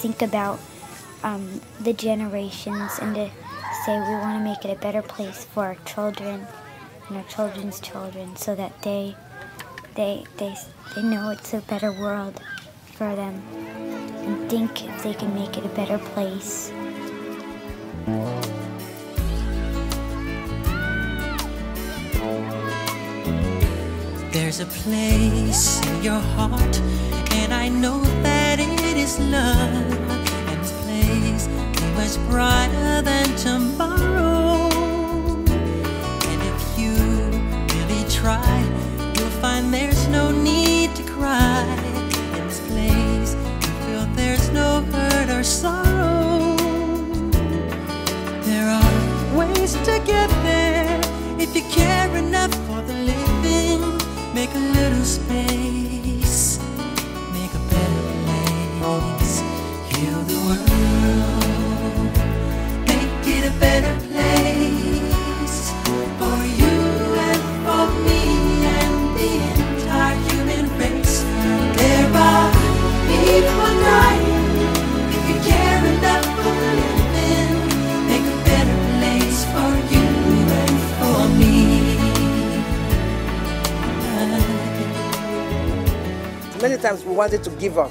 think about the generations and to say we want to make it a better place for our children and our children's children, so that they know it's a better world for them, and think if they can make it a better place. There's a place in your heart, and I know that it is love. And this place is much brighter than tomorrow. And if you really try, you'll find there's no need to cry. In this place, you feel there's no hurt or sorrow. There are ways to get there if you care enough for the living. Make a little space, make a better place, heal the world, make it a better place, for you and for me and the entire human race. There are people dying, if you care enough for the living, make a better place for you and for me. Many times we wanted to give up,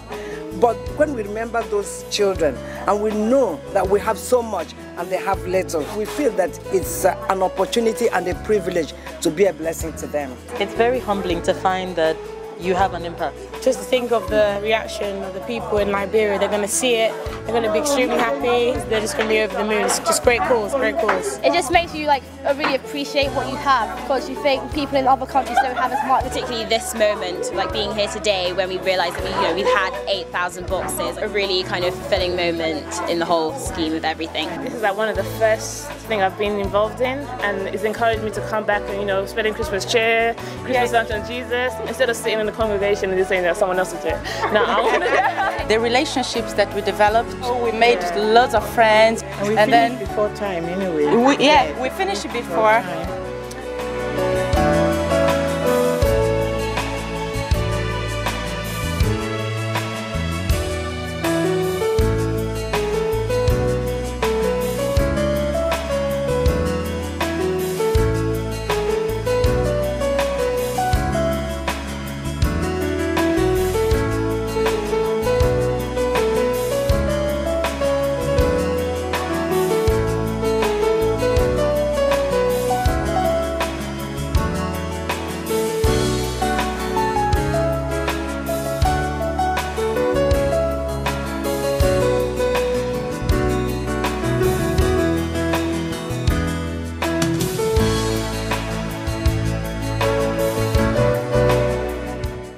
but when we remember those children and we know that we have so much and they have little, we feel that it's an opportunity and a privilege to be a blessing to them. It's very humbling to find that you have an impact. Just to think of the reaction of the people in Liberia, they're going to see it, they're going to be extremely happy, they're just going to be over the moon. It's just great cause, great cause. It just makes you like really appreciate what you have, because you think people in other countries don't have as much. Particularly this moment, like being here today when we realised that we've had 8,000 boxes, a really kind of fulfilling moment in the whole scheme of everything. This is like one of the first things I've been involved in, and it's encouraged me to come back and spreading Christmas cheer, Christmas lunch on Jesus, instead of sitting in the congregation and just saying that someone else will do it. No, I want to do it. The relationships that we developed, we made lots of friends. And we finished before time anyway. Yeah, we finished it before.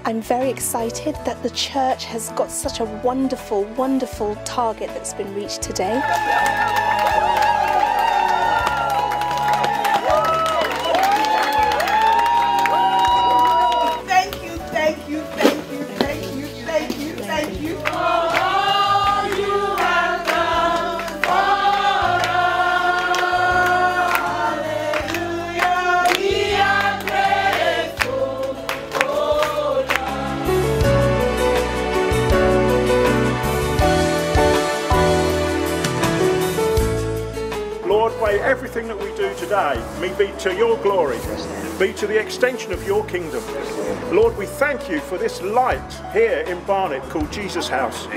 I'm very excited that the church has got such a wonderful, wonderful target that's been reached today. Thank you, thank you, thank you, thank you, thank you, thank you. All you have done for us. Hallelujah, we are grateful. Lord, may everything that we do today be to your glory, be to the extension of your kingdom. Lord, we thank you for this light here in Barnet called Jesus House.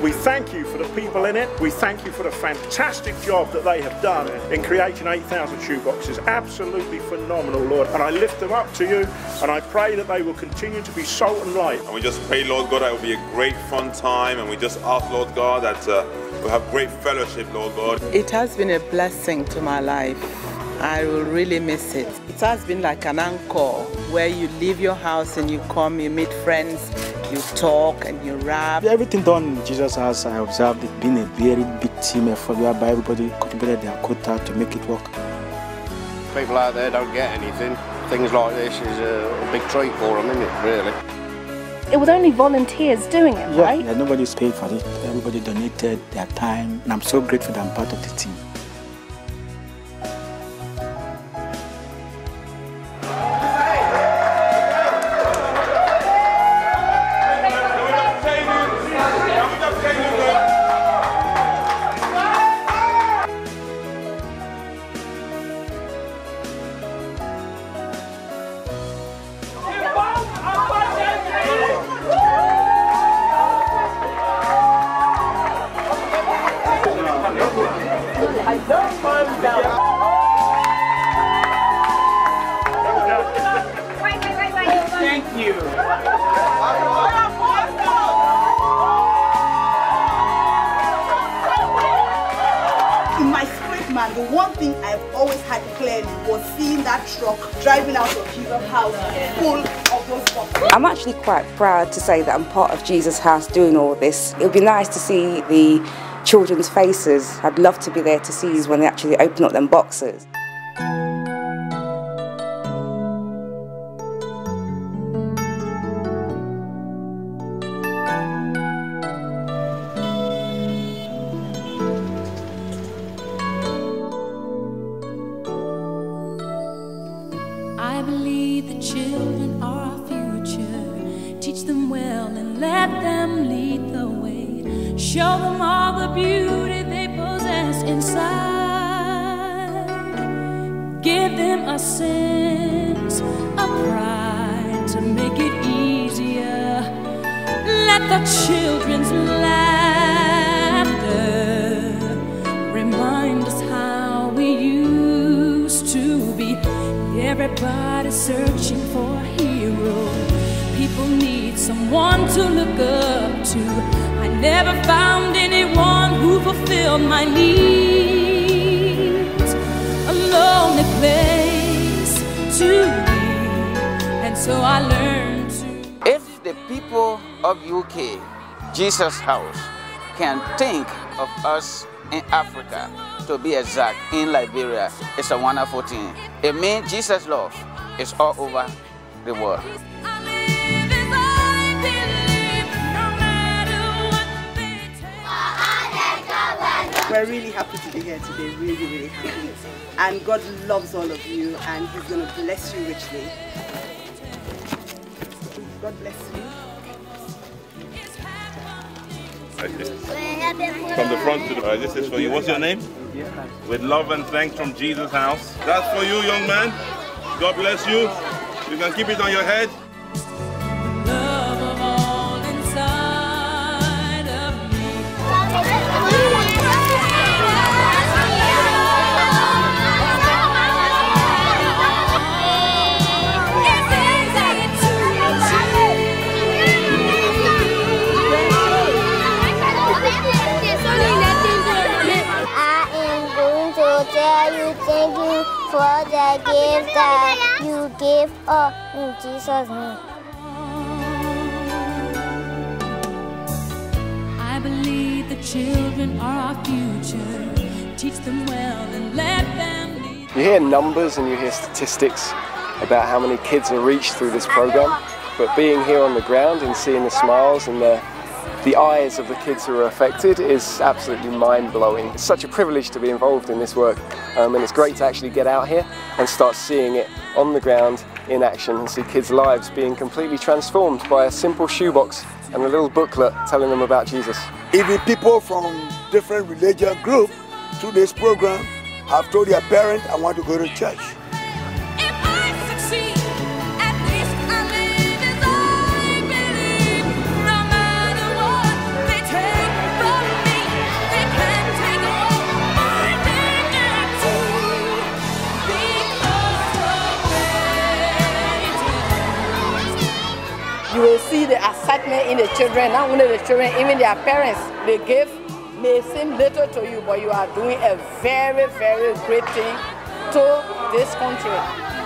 We thank you for the people in it. We thank you for the fantastic job that they have done in creating 8,000 shoeboxes. Absolutely phenomenal, Lord. And I lift them up to you, and I pray that they will continue to be salt and light. And we just pray, Lord God, that it will be a great fun time. And we just ask, Lord God, that we have great fellowship, Lord God. It has been a blessing to my life. I will really miss it. It has been like an anchor where you leave your house and you come, you meet friends, you talk and you rap. Everything done in Jesus House, I observed it being a very big team effort whereby everybody contributed their quota to make it work. People out there don't get anything. Things like this is a big treat for them, isn't it, really? It was only volunteers doing it, right? Yeah, nobody's paid for it. Everybody donated their time, and I'm so grateful that I'm part of the team. In my spirit, man, the one thing I've always had clearly was seeing that truck driving out of Jesus House full of those boxes. I'm actually quite proud to say that I'm part of Jesus House doing all this. It would be nice to see the children's faces. I'd love to be there to see when they actually open up them boxes. I believe the children are our future. Teach them well and let them lead the way. Show them all the beauty they possess inside. Give them a sense of pride to make it easier. Let the children's laughter remind us how we used to be. Everybody's searching for a hero. People need someone to look up to. I never found anyone who fulfilled my needs. A lonely place to be, and so I learned to. If the people of UK, Jesus House, can think of us in Africa, to be exact, in Liberia, it's a wonderful thing. It means Jesus' love is all over the world. We're really happy to be here today, really, really happy. And God loves all of you and He's going to bless you richly. God bless you. From the front to the back, this is for you. What's your name? With love and thanks from Jesus House. That's for you, young man. God bless you. You can keep it on your head. Thank you for the gift that you gave us in Jesus' name. I believe the children are our future. Teach them well and let them lead. You hear numbers and you hear statistics about how many kids are reached through this program, but being here on the ground and seeing the smiles and the eyes of the kids who are affected is absolutely mind-blowing. It's such a privilege to be involved in this work, and it's great to actually get out here and start seeing it on the ground in action and see kids' lives being completely transformed by a simple shoebox and a little booklet telling them about Jesus. Even people from different religious groups through this program have told their parents, I want to go to church. You will see the excitement in the children, not only the children, even their parents. The gift may seem little to you, but you are doing a very, very great thing to this country.